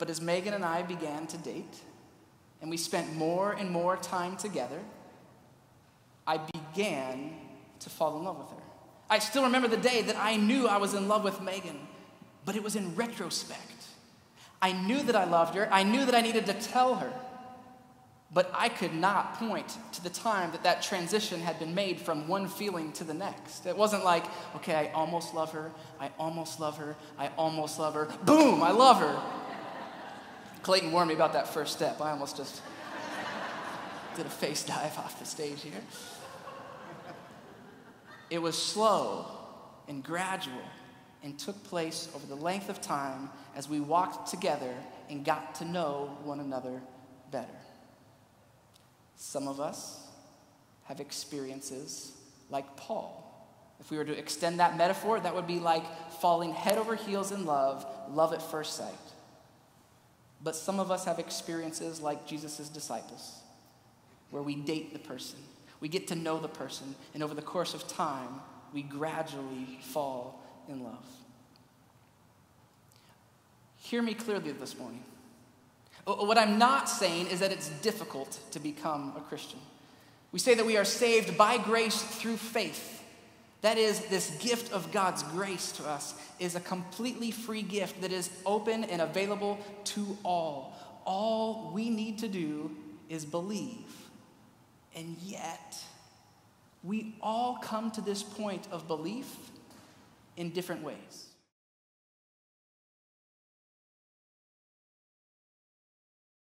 But as Megan and I began to date, and we spent more and more time together, I began to fall in love with her. I still remember the day that I knew I was in love with Megan, but it was in retrospect. I knew that I loved her. I knew that I needed to tell her. But I could not point to the time that that transition had been made from one feeling to the next. It wasn't like, okay, I almost love her, I almost love her, I almost love her, boom, I love her. Clayton warned me about that first step. I almost just did a face dive off the stage here. It was slow and gradual and took place over the length of time as we walked together and got to know one another better. Some of us have experiences like Paul. If we were to extend that metaphor, that would be like falling head over heels in love, love at first sight. But some of us have experiences like Jesus' disciples, where we date the person, we get to know the person, and over the course of time, we gradually fall in love. Hear me clearly this morning. What I'm not saying is that it's difficult to become a Christian. We say that we are saved by grace through faith. That is, this gift of God's grace to us is a completely free gift that is open and available to all. All we need to do is believe. And yet, we all come to this point of belief in different ways.